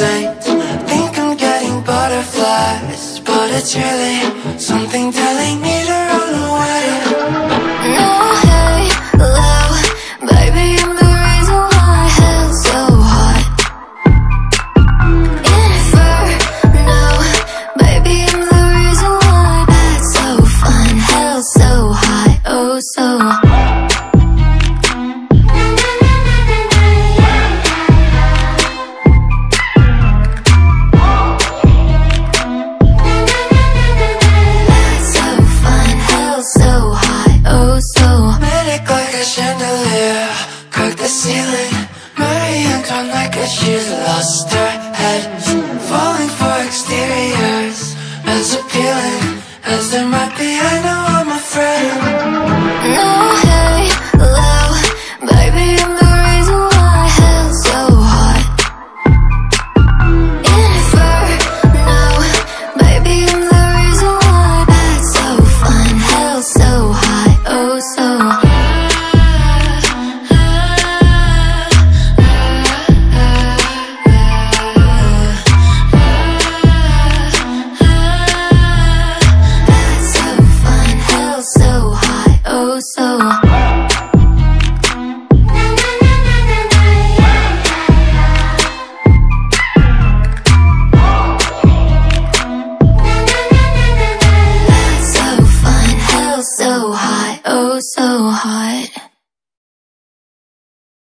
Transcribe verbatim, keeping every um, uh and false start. I think I'm getting butterflies, but it's really something telling me to run away. No, hey, low, baby, I'm the reason why hell's so hot. Inferno, baby, I'm the reason why that's so fun. Hell's so high, oh so high. Ceiling, Marie Antoinette, cause she's lost her head, falling for exteriors as appealing as there might be.